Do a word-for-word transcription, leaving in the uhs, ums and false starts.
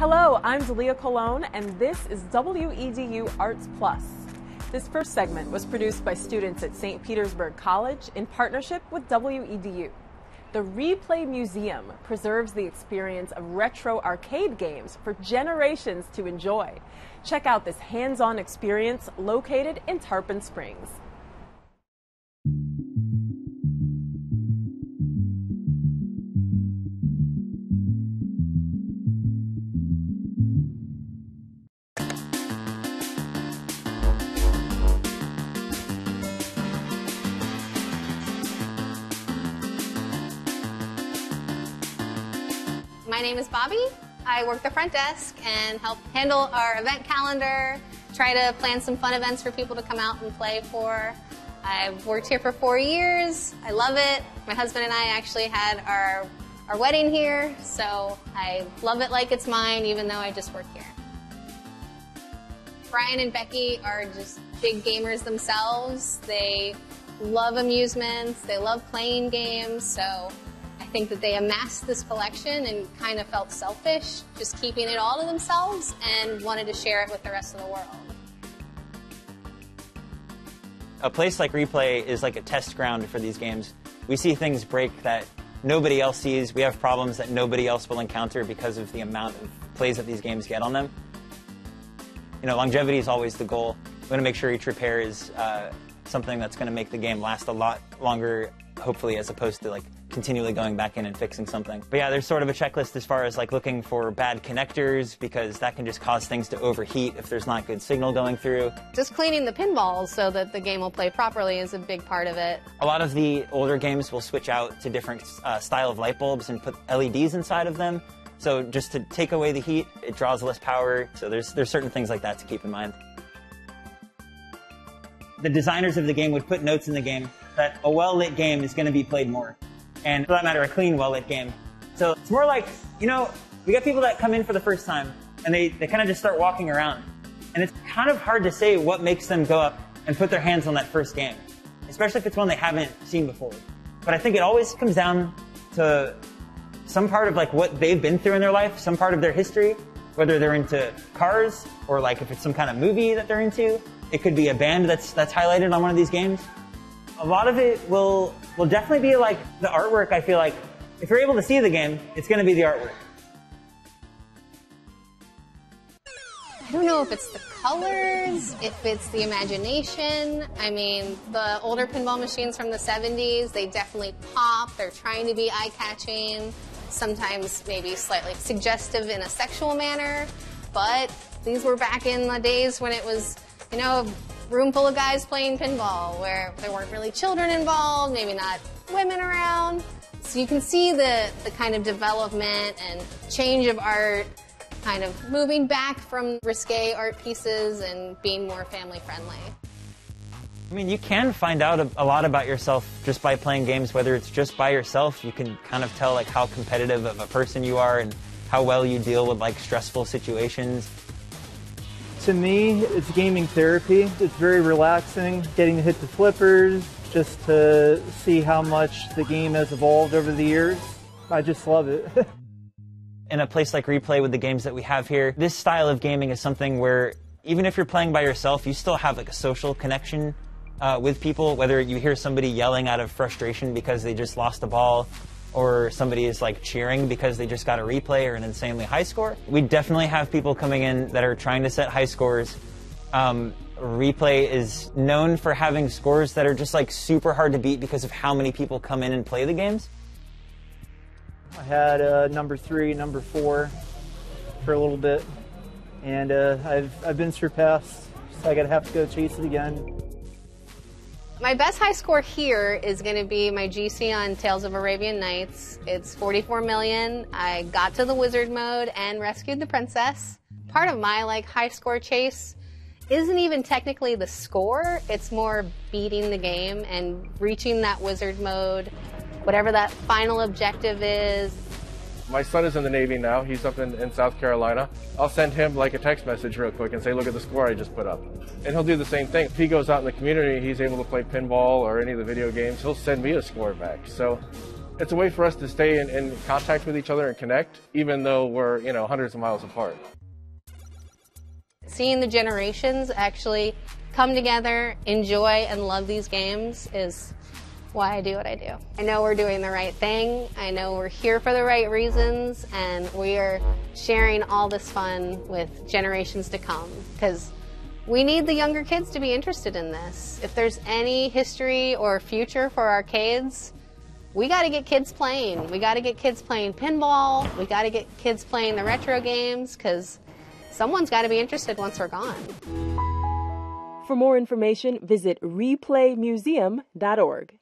Hello, I'm Zelia Colon, and this is W E D U Arts Plus. This first segment was produced by students at Saint Petersburg College in partnership with W E D U. The Replay Museum preserves the experience of retro arcade games for generations to enjoy. Check out this hands-on experience located in Tarpon Springs. My name is Bobby. I work the front desk and help handle our event calendar, try to plan some fun events for people to come out and play for. I've worked here for four years. I love it. My husband and I actually had our, our wedding here, so I love it like it's mine, even though I just work here. Brian and Becky are just big gamers themselves. They love amusements. They love playing games, so I think that they amassed this collection and kind of felt selfish, just keeping it all to themselves, and wanted to share it with the rest of the world. A place like Replay is like a test ground for these games. We see things break that nobody else sees. We have problems that nobody else will encounter because of the amount of plays that these games get on them. You know, longevity is always the goal. We want to make sure each repair is uh, something that's going to make the game last a lot longer, hopefully, as opposed to like continually going back in and fixing something. But yeah, there's sort of a checklist as far as like looking for bad connectors, because that can just cause things to overheat if there's not good signal going through. Just cleaning the pinballs so that the game will play properly is a big part of it. A lot of the older games will switch out to different uh, style of light bulbs and put L E Ds inside of them. So just to take away the heat, it draws less power. So there's, there's certain things like that to keep in mind. The designers of the game would put notes in the game that a well-lit game is going to be played more. And for that matter, a clean, well-lit game. So it's more like, you know, we got people that come in for the first time, and they, they kind of just start walking around. And it's kind of hard to say what makes them go up and put their hands on that first game, especially if it's one they haven't seen before. But I think it always comes down to some part of like what they've been through in their life, some part of their history, whether they're into cars, or like if it's some kind of movie that they're into. It could be a band that's, that's highlighted on one of these games. A lot of it will, will definitely be like the artwork, I feel like. If you're able to see the game, it's going to be the artwork. I don't know if it's the colors, if it's the imagination. I mean, the older pinball machines from the seventies, they definitely pop. They're trying to be eye-catching, sometimes maybe slightly suggestive in a sexual manner. But these were back in the days when it was, you know, room full of guys playing pinball, where there weren't really children involved, maybe not women around. So you can see the, the kind of development and change of art, kind of moving back from risque art pieces and being more family friendly. I mean, you can find out a, a lot about yourself just by playing games, whether it's just by yourself. You can kind of tell like how competitive of a person you are and how well you deal with like stressful situations. To me, it's gaming therapy. It's very relaxing, getting to hit the flippers, just to see how much the game has evolved over the years. I just love it. In a place like Replay, with the games that we have here, this style of gaming is something where even if you're playing by yourself, you still have like a social connection uh, with people, whether you hear somebody yelling out of frustration because they just lost the ball, or somebody is like cheering because they just got a replay or an insanely high score. We definitely have people coming in that are trying to set high scores. Um, Replay is known for having scores that are just like super hard to beat because of how many people come in and play the games. I had uh, number three, number four for a little bit, and uh, I've, I've been surpassed, so I gotta have to go chase it again. My best high score here is going to be my G C on Tales of Arabian Nights. It's forty-four million. I got to the wizard mode and rescued the princess. Part of my like high score chase isn't even technically the score. It's more beating the game and reaching that wizard mode, whatever that final objective is. My son is in the Navy now. He's up in, in South Carolina. I'll send him like a text message real quick and say, look at the score I just put up. And he'll do the same thing. If he goes out in the community, he's able to play pinball or any of the video games, he'll send me a score back. So It's a way for us to stay in, in contact with each other and connect, even though we're, you know, hundreds of miles apart. Seeing the generations actually come together, enjoy and love these games is why I do what I do. I know we're doing the right thing, I know we're here for the right reasons, and we are sharing all this fun with generations to come, because we need the younger kids to be interested in this. If there's any history or future for our kids, we got to get kids playing. We got to get kids playing pinball, we got to get kids playing the retro games, because someone's got to be interested once we're gone. For more information, visit replay museum dot org.